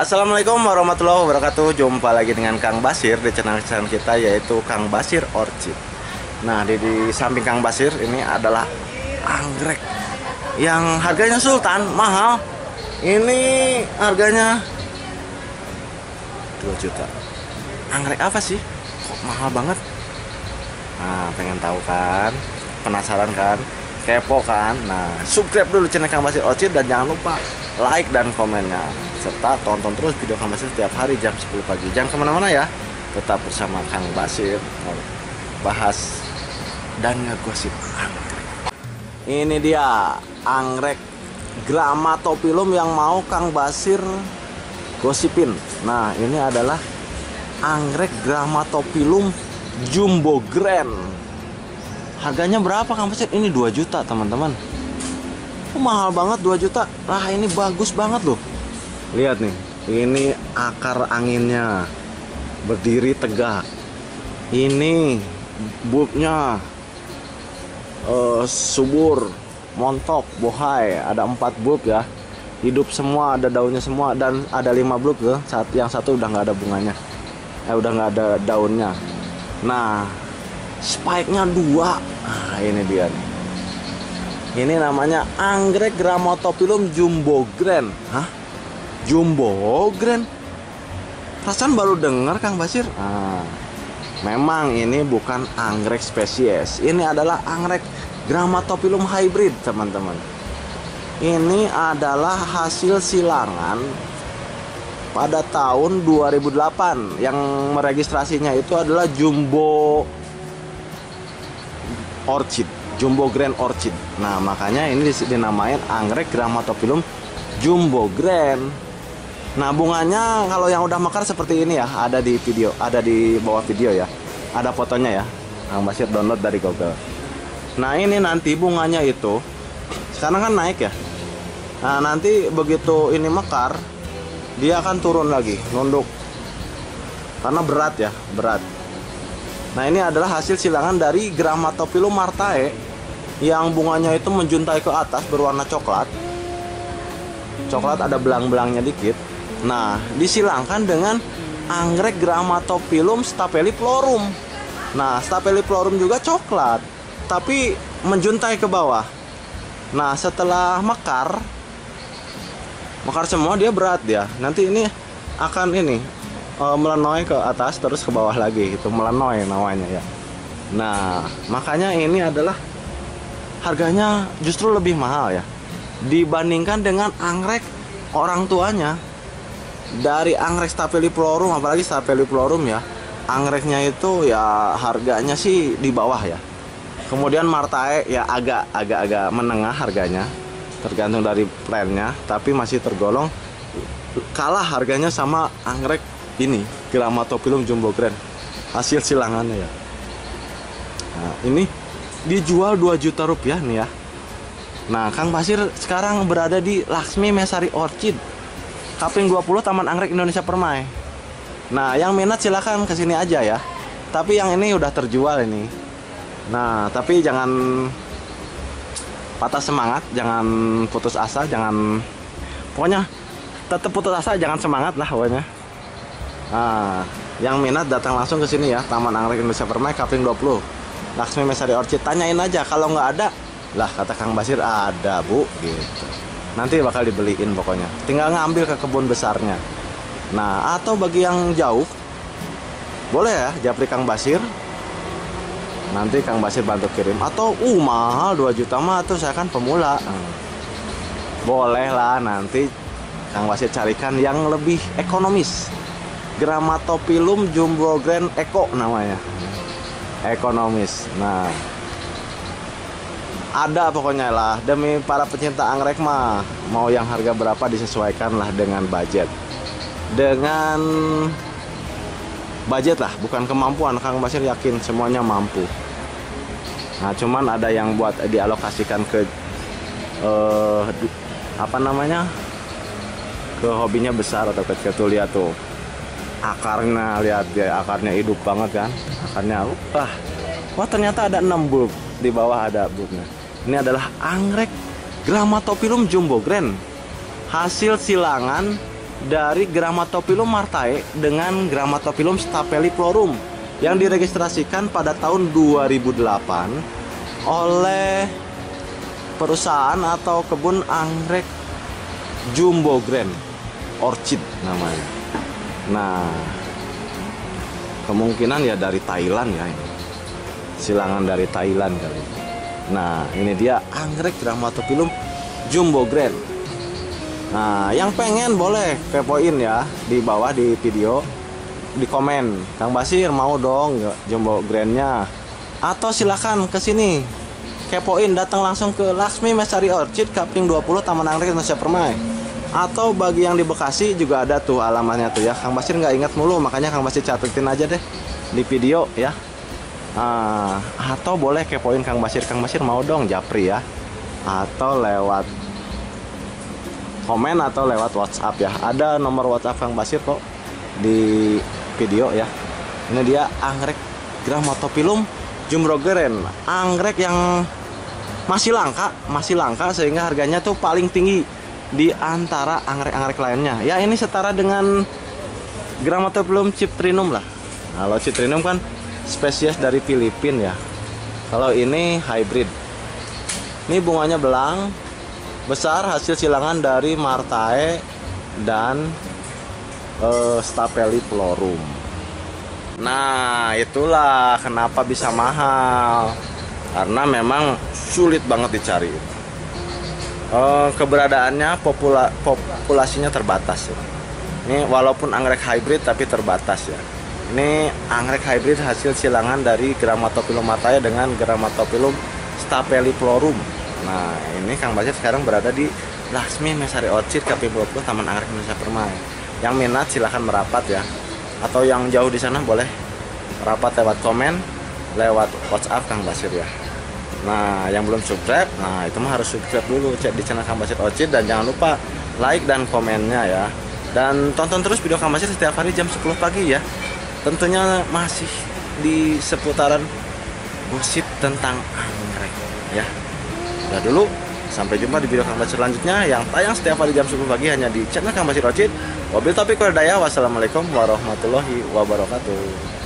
Assalamualaikum warahmatullahi wabarakatuh. Jumpa lagi dengan Kang Basyir di channel kita, yaitu Kang Basyir Orchid. Nah, di samping Kang Basyir ini adalah anggrek yang harganya sultan, mahal. Ini harganya 2 juta. Anggrek apa sih? Kok mahal banget? Nah, pengen tahu kan? Penasaran kan? Kepo kan? Nah, subscribe dulu channel Kang Basyir Orchid dan jangan lupa like dan komennya, serta tonton terus video Kang Basyir setiap hari jam 10 pagi. Jangan kemana-mana ya, tetap bersama Kang Basyir bahas dan ngegosip anggrek. Ini dia anggrek Grammatophyllum yang mau Kang Basyir gosipin. Nah, ini adalah anggrek Grammatophyllum Jumbo Grand. Harganya berapa Kang Basyir? Ini 2 juta teman-teman. Mahal banget 2 juta. Nah, ini bagus banget loh. Lihat nih, ini akar anginnya berdiri tegak. Ini bulbnya subur, montok, bohai. Ada 4 bulb ya, hidup semua, ada daunnya semua. Dan ada 5 bulb ya, yang satu udah nggak ada bunganya, udah nggak ada daunnya. Nah, spike-nya 2. Nah, ini dia nih. Ini namanya anggrek Grammatophyllum Jumbo Grand. Hah? Jumbo Grand, perasaan baru dengar Kang Basyir. Nah, memang ini bukan anggrek spesies, ini adalah anggrek Grammatophyllum hybrid teman-teman. Ini adalah hasil silangan pada tahun 2008 yang meregistrasinya itu adalah Jumbo Orchid, Jumbo Grand Orchid. Nah, makanya ini dinamain anggrek Grammatophyllum Jumbo Grand. Nah, bunganya kalau yang udah mekar seperti ini ya, ada di video, ada di bawah video ya, ada fotonya ya. Kang Basyir download dari Google. Nah, ini nanti bunganya itu sekarang kan naik ya. Nah, nanti begitu ini mekar, dia akan turun lagi, nunduk, karena berat ya, berat. Nah, ini adalah hasil silangan dari Grammatophyllum Martae yang bunganya itu menjuntai ke atas berwarna coklat. Coklat ada belang-belangnya dikit. Nah, disilangkan dengan anggrek Grammatophyllum stapeliiflorum. Nah, stapeliiflorum juga coklat, tapi menjuntai ke bawah. Nah, setelah mekar semua, dia berat ya. Nanti ini akan melenoi ke atas terus ke bawah lagi, itu melenoi namanya ya. Nah, makanya ini adalah harganya justru lebih mahal ya, dibandingkan dengan anggrek orang tuanya. Dari anggrek stapeliiflorum, apalagi stapeliiflorum ya, anggreknya itu ya harganya sih di bawah ya. Kemudian Martae ya agak-agak menengah harganya, tergantung dari plannya, tapi masih tergolong kalah harganya sama anggrek ini Grammatophyllum Jumbo Grand, hasil silangannya ya. Nah, ini dijual 2 juta rupiah nih ya. Nah, Kang Basyir sekarang berada di Laksmi Mesari Orchid, Kaping 20 Taman Anggrek Indonesia Permai. Nah, yang minat silahkan kesini aja ya. Tapi yang ini udah terjual ini. Nah, tapi jangan patah semangat, jangan putus asa, jangan, pokoknya tetap putus asa, jangan semangat lah pokoknya. Nah, yang minat datang langsung ke sini ya, Taman Anggrek Indonesia Permai Kaping 20, Laksmi Mesari Orchid. Tanyain aja, kalau nggak ada, lah kata Kang Basyir ada bu, gitu. Nanti bakal dibeliin pokoknya. Tinggal ngambil ke kebun besarnya. Nah, atau bagi yang jauh, boleh ya japri Kang Basyir. Nanti Kang Basyir bantu kirim. Atau mahal 2 juta mah, tuh saya kan pemula. Boleh lah, nanti Kang Basyir carikan yang lebih ekonomis. Grammatophyllum Jumbo Grand Eco namanya. Ekonomis. Nah, ada pokoknya lah, demi para pecinta anggrek mah, mau yang harga berapa disesuaikan lah dengan budget. Dengan budget lah, bukan kemampuan. Kang Basyir yakin semuanya mampu. Nah, cuman ada yang buat dialokasikan ke ke hobinya besar atau kecil. Tuh lihat tuh akarnya, lihat ya, akarnya hidup banget kan. Akarnya wah ternyata ada 6 bulb, di bawah ada bulbnya. Ini adalah anggrek Grammatophyllum Jumbo Grand, hasil silangan dari Grammatophyllum Martae dengan Grammatophyllum stapeliiflorum yang diregistrasikan pada tahun 2008 oleh perusahaan atau kebun anggrek Jumbo Grand Orchid namanya. Nah, kemungkinan ya dari Thailand ya ini. Silangan dari Thailand kali. Nah, ini dia anggrek Grammatophyllum Jumbo Grand. Nah, yang pengen boleh kepoin ya di bawah di video, di komen. Kang Basyir mau dong Jumbo Grandnya. Atau silakan ke sini. Kepoin, datang langsung ke Laksmi Mesari Orchid Kaping 20 Taman Anggrek Indonesia Permai. Atau bagi yang di Bekasi juga ada tuh alamannya tuh ya. Kang Basyir nggak ingat mulu, makanya Kang Basyir catetin aja deh di video ya. Atau boleh kepoin Kang Basyir. Kang Basyir mau dong japri ya. Atau lewat komen atau lewat WhatsApp ya. Ada nomor WhatsApp Kang Basyir kok di video ya. Ini dia anggrek Grammatophyllum Jumbo Grand. Anggrek yang masih langka sehingga harganya tuh paling tinggi di antara anggrek-anggrek lainnya. Ya, ini setara dengan Grammatophyllum citrinum lah. Kalau citrinum kan spesies dari Filipina ya. Kalau ini hybrid. Ini bunganya belang, besar, hasil silangan dari Martae dan stapeliiflorum. Nah, itulah kenapa bisa mahal, karena memang sulit banget dicari. Keberadaannya, populasinya terbatas. Ini walaupun anggrek hybrid tapi terbatas ya. Ini anggrek hybrid hasil silangan dari Grammatophyllum Martae dengan Grammatophyllum stapeliiflorum. Nah, ini Kang Basyir sekarang berada di Laksmi Mesari Orchid Kaping 20 Taman Anggrek Indonesia Permai. Yang minat silahkan merapat ya. Atau yang jauh di sana boleh rapat lewat komen, lewat WhatsApp Kang Basyir ya. Nah, yang belum subscribe, nah itu mah harus subscribe dulu, cek di channel Kang Basyir Orchid, dan jangan lupa like dan komennya ya. Dan tonton terus video Kang Basyir setiap hari jam 10 pagi ya. Tentunya masih di seputaran gosip tentang anggrek ya. Udah dulu, sampai jumpa di video Kang Basyir selanjutnya yang tayang setiap hari jam 10 pagi hanya di channel Kang Basyir Orchid. Wabil taufiq wal hidayah. Wassalamualaikum warahmatullahi wabarakatuh.